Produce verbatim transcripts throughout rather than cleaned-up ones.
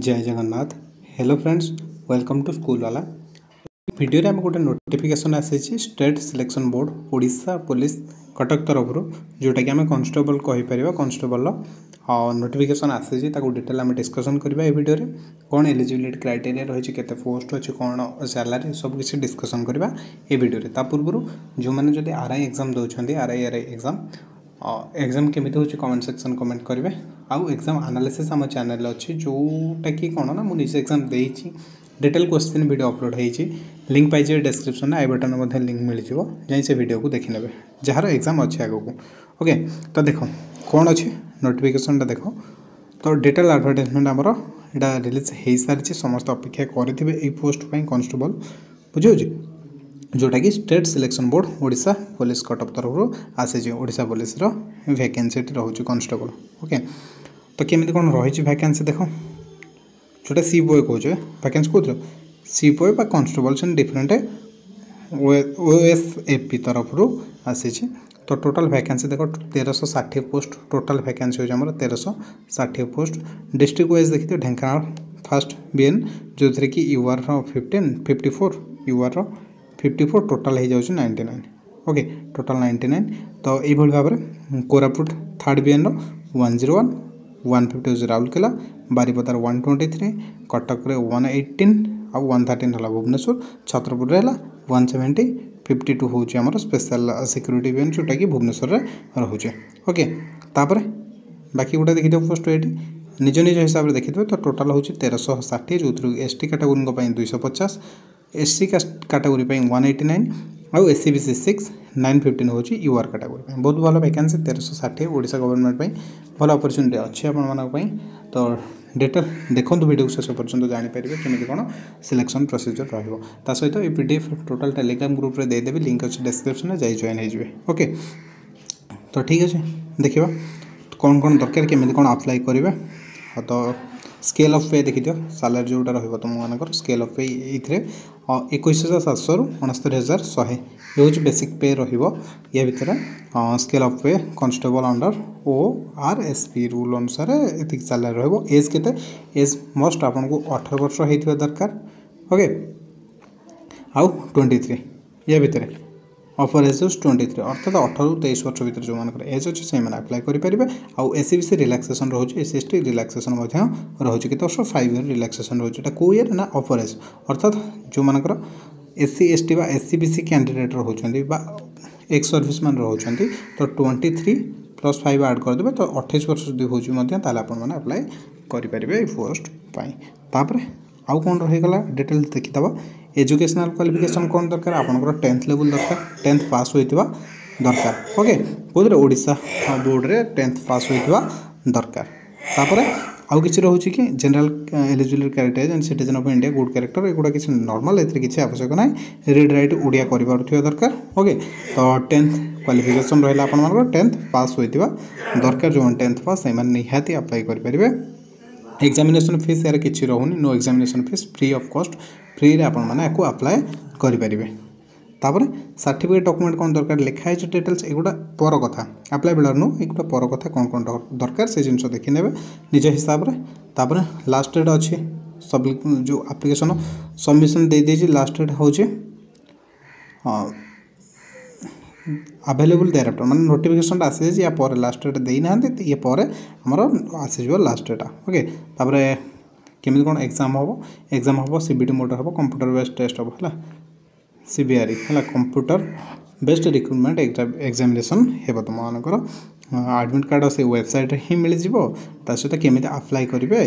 जय Jagannath. Hello friends, welcome to school वाला video रे हम गोटे नोटिफिकेशन आसी छी state selection board Odisha police Cuttack तरफ रो, जोटा कि हम कांस्टेबल कहि परबा कांस्टेबल आ नोटिफिकेशन आसी छी, ताको डिटेल हम डिस्कशन करबा ए वीडियो रे। कोन एलिजिबिलिटी क्राइटेरिया रहिछि, केते पोस्ट अछि, कोन सैलरी, सब किसी डिस्कशन करबा ए वीडियो रे। ता पूर्व जो मैंने जदि आरआई एग्जाम दोछन्ती, आरआई आरआई एग्जाम एग्जाम केमी हो कमेंट सेक्शन कमेंट करेंगे। आउ एग्जाम एनालिसिस आम चैनल अच्छी, जोटा कि कौन ना मुझे एग्जाम देती डिटेल क्वेश्चन वीडियो अपलोड होती, लिंक पाइजे डिस्क्रिप्शन आई बटन लिंक मिल जाए, से वीडियो को देखने जार एग्जाम अच्छे आग को। ओके, तो देख कौन अच्छे नोटिफिकेशन देख, तो डिटेल आडभर्टाइजमेंट आमर यहाँ रिलीज हो सारी, समस्त अपेक्षा करेंगे पोस्ट पर कांस्टेबल बुझे, जोटा कि state selection board Odisha police Cuttack तरफ आसी, ओडिशा पुलिस रो वैकेंसी रोचे कांस्टेबल। ओके, तो केमी कौन रही वैकेंसी देख, जोटा सी बॉय कहे वैकेंसी कौन सी बॉय बा कांस्टेबल से डिफरेन्ट ओएसएपी तरफ आसी। तो टोटाल वैकेंसी देख तेरह सौ षाठी पोस्ट, टोटाल वैकेंसी होमर तेरह सौ षाठी पोस्ट। डिस्ट्रिक्ट वाइज देखिए ढेंकानाल फर्स्ट बीएन, जो थे कि UR fifteen fifty four UR fifty four total हो जाए ninety nine. Okay, total ninety nine. तो ये भाव में Koraput third BN one zero one one fifty हो राउरकेला, बारिपदार one twenty three, Cuttack one eighteen आउ वन थर्टीन है Bhubaneswar, Chhatrapur one seventy, fifty two हूँ आम स्पेशल सिक्यूरीटी बीएन जोटा कि भुवनेश्वर रोचे। ओके, तापर बाकी गोटे देखी पोस्ट ये निज निज हिसाब से देखिए। तो टोटाल हूँ तेरह सौ षाठी, जो थ्रू एस टी कैटेगोरी दुई सौ पचास, SC category one eighty nine और SC BC six nine fifteen होची यूआर कैटेगरी। बहुत भल वैकेंसी तेरह सौ षाठी, ओडिशा गवर्नमेंट पाई भल अपॉर्चुनिटी अच्छे आपई। तो डिटेल देखो वीडियो शेष पर्यटन जानीपर केमी कौन सिलेक्शन प्रोसीजर रहा सहित तो पीडीएफ टोटल टेलीग्राम ग्रुप रे देदेवी, लिंक अच्छे डिस्क्रिप्शन जाए जॉइन होजे। ओके, तो ठीक अच्छे देखा कौन कौन दरकार केमी कौन आप्लाय करेंगे। तो स्केल ऑफ पे देखी दियो, सालारी जोटा रही तुम मानक स्केल ऑफ पे ये एक हजार सात सौ अणस्तरी हजार शहे हूँ बेसिक पे रहा भितर। Scale of pay constable under O R S P rule अनुसार ये सालारी रहा। एज के एज मस्ट आपन को अठारह वर्ष होता दरकार। ओके, आउ ट्वेंटी थ्री या भितर अफर एज हो ट्वेंटी थ्री, अर्थात अठारह तेईस वर्ष भर जो मानक एज अच्छे से आप्लाय करेंगे। आउ एससी बीसी रिलैक्सेशन रोज, एससी एसटी रिलैक्सेशन रोचे कित वर्ष फाइव इयर रिलैक्सेशन रोचे। यहाँ कौ इयर ना अफर एज, अर्थात जो मानक एससी एसटी बा एससी बीसी कैंडिडेट रोचे एक्स सर्विस मैन रोचे, तो twenty three plus five add करदे, तो अट्ठाईस वर्ष जो होने आप्लाय करेंगे पोस्ट पर। आउ कौन रहीगला डिटेल देखीदेव। एजुकेशनल क्वालिफिकेशन कौन दरकार, आपंकर टेन्थ लेवल दरकार, टेन्थ पास होता दरकार। ओके, कौन ओडिशा बोर्ड रे टेन्थ पास होता दरकार। तापर आउ कि रोचे कि general eligibility criteria and citizen of India good character, एगुड़ा किसी नॉर्मल एथि किसी आवश्यक ना, रीड राइट ओडिया कर दरकार। ओके, तो टेन्थ क्वालिफिकेशन रहा आपर टेन्थ पास होता दरकार, जो टेन्थ पास से निहाती अप्लाई करेंगे। एग्जामिनेशन फीस यार किसी रोनी, no examination fees free of cost, free रे आपको अप्लाई करेंगे। तापर सर्टिफिकेट डॉक्यूमेंट कौन दरकार लिखाई डिटेल्स, एगुड़ा पर कथा अप्लाई बेलर नु एगुड़ा पर कथा कौन कौन दरकार से जिनस देखी ने निज हिसाब रे। तापर लास्ट डेट अच्छे सब जो एप्लिकेशन सबमिशन दे दी, लास्ट डेट हूँ अवेलेबल देयर आफ्टर, माने नोटिफिकेशन आसी जे या पर लास्ट डेट देई नाहंते, ये पर हमर आसी जो लास्ट डेटा। ओके, तापरे केमि कोन एग्जाम होबो, एग्जाम होबो सीबीटी मोड होबो, कंप्यूटर बेस्ड टेस्ट होबो हला सीबीआरई हला कंप्यूटर बेस्ड रिक्रूटमेंट एग्जामिनेशन हेबो। तुम मानकर एडमिट कार्ड से वेबसाइट रे ही मिल जिवो, ता सहित केमि अप्लाई करिवे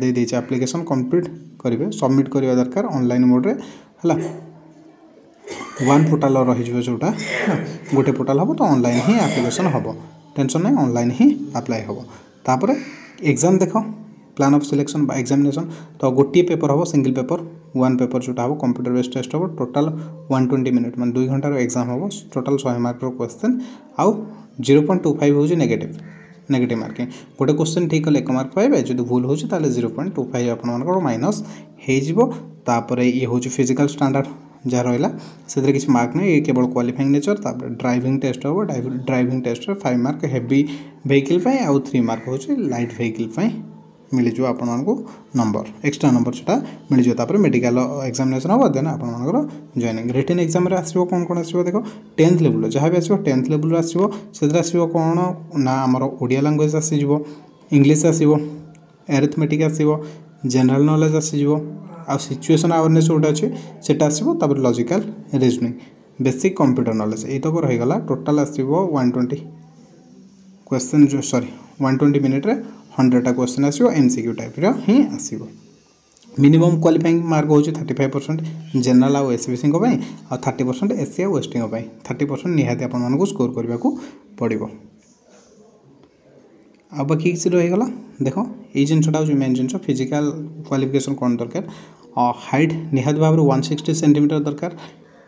दे दैछ, एप्लिकेशन कंप्लीट करिवे, सबमिट करिवा दरकार ऑनलाइन मोड रे हला। वन पोर्टाल रही जोटा गोटे पोर्टाल हम, तो ऑनलाइन ही एप्लिकेशन हम, टेंशन नहीं, ऑनलाइन ही अप्लाई हम। तापर एग्जाम देख प्लान ऑफ सिलेक्शन एग्जामिनेशन, तो गोटे पेपर हम सिंगल पेपर वन पेपर जोटा हम कंप्यूटर बेस्ड टेस्ट हम, टोटाल वन ट्वेंटी मिनट मान दुई घंटार एग्जाम हम, टोटाल सौ मार्क क्वेश्चन आउ जीरो पॉइंट टू फाइव होगी नेगेटिव नेगेटिव मार्किंग। गोटे क्वेश्चन ठीक कले एक मार्क पाइबे, जो भूल हो जीरो पॉइंट टू फाइव आपर माइनस होपर। ये हूँ फिजिकल स्टैंडर्ड जहाँ रहा से किसी मार्क नहीं, ये केवल क्वालिफाइंग नेचर। तापर ड्राइविंग टेस्ट हो, driving test five mark heavy vehicle आउ थ्री मार्क हो लाइट व्हीकल मिल जो आपण मानको नंबर एक्स्ट्रा नंबर छटा मिल जो तापर मेडिकल एग्जामिनेशन हो देन आपण मानको जॉइनिंग रिटन एग्जाम रे आसीबो कोन कोन आसीबो देखो टेंथ लेवल जहा भी आसीबो टेंथ लेवल आसीबो सेदर आसीबो कोन ना हमरो ओडिया लैंग्वेज आसीबो इंग्लिश आसीबो अरिथमेटिक आसीबो जनरल नॉलेज आसीबो आ सिचुएशन अवेयरनेस ओटा अछि सेटा आसीबो तापर logical reasoning basic computer knowledge एतो को रहि गला टोटल आसीबो one twenty क्वेश्चन जो सॉरी one twenty मिनिट रे one hundred टा क्वेश्चन आसीबो एमसीक्यू टाइप रे ही आसीबो मिनिमम क्वालिफाइंग मार्क हो जे thirty-five percent जनरल आ एसबीसी को पई आ thirty percent एससी आ वेस्टिंग को पई thirty percent निहाते आपण मानको स्कोर करबा को पड़िबो आ बाकी किसी रहि गला देखो ए जिनसटा जो मेन जिनस फिजिकल क्वालिफिकेशन कोन दरकार आ हाइट निहात बाबर one sixty सेंटीमीटर दरकार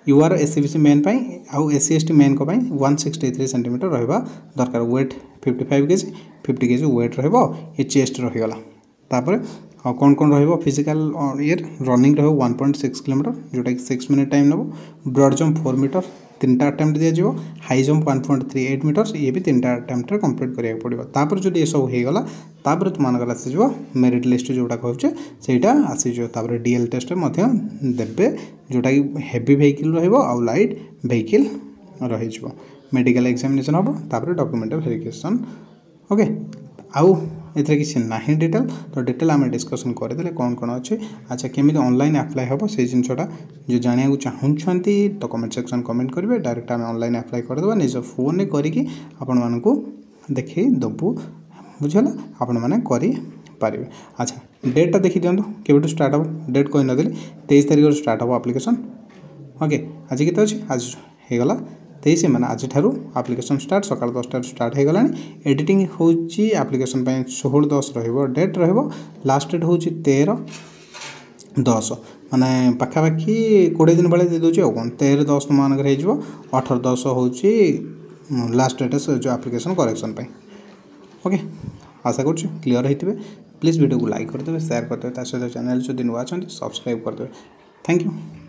यूआर एससीबीसी मेन पई आउ एससी एसटी मेन को पई one sixty-three सेंटीमीटर रहबा दरकार weight fifty-five KG fifty KG weight रहबो ए चेस्ट रहि गला तापर कोन कोन रहबो फिजिकल ईयर रनिंग रहबो one point six किलोमीटर जोटा कि six मिनिट टाइम नबो ब्रॉड जंप four मीटर तीनटा अटेम्प्ट दिया जिवो high jump one point three eight metre ये भी तीनटा अटेम्प्ट रे कंप्लीट करिया पड़िबो तापर जदी ए सब हे गला तापर तुमान गला से जिवो मेरिट लिस्ट जोटा कहउचे सेटा आसी जो तापर डीएल टेस्ट मध्ये देबे जोटा कि हेवी व्हीकल रहबो आ लाइट व्हीकल रहि जिवो मेडिकल एग्जामिनेशन हबो तापर डॉक्यूमेंट वेरिफिकेशन ओके आउ एथरे किसी नाही डिटेल तो डिटेल आमे डिस्कशन करे देले कोन कोन अछि अच्छा केमिति ऑनलाइन अप्लाई होबो से जिनसटा जो जानिया को चाहू छंती तो कमेंट सेक्शन कमेंट करबे डायरेक्ट आमे ऑनलाइन अप्लाई कर देबो निज फोन ने करी कि आपण मानन को देखै दबु बुझला आपण माने करी पारिबे अच्छा डेटटा देखि दियंतो केबेटू स्टार्ट होबो डेट कोइ न देली twenty-three तारिख रो स्टार्ट होबो एप्लीकेशन ओके आज कितो अछि आज हे गला तेईस माने आज थारु एप्लीकेशन स्टार्ट सकाळ ten टा स्टार्ट हे गलानी एडिटिंग होची एप्लीकेशन पय sixteen ten रहबो डेट रहबो लास्ट डेट होची thirteen ten माने पक्का बाकी twenty दिन बळे दे दोची कोन thirteen ten मान करे हिजबो eighteen ten होची लास्ट डेट जो एप्लीकेशन करेक्शन पय ओके आशा करछु क्लियर हेतिबे प्लीज वीडियो को लाइक कर देबे शेयर कर देबे ता सहित चैनल जो दिन वाचन सब्सक्राइब कर देबे थैंक यू।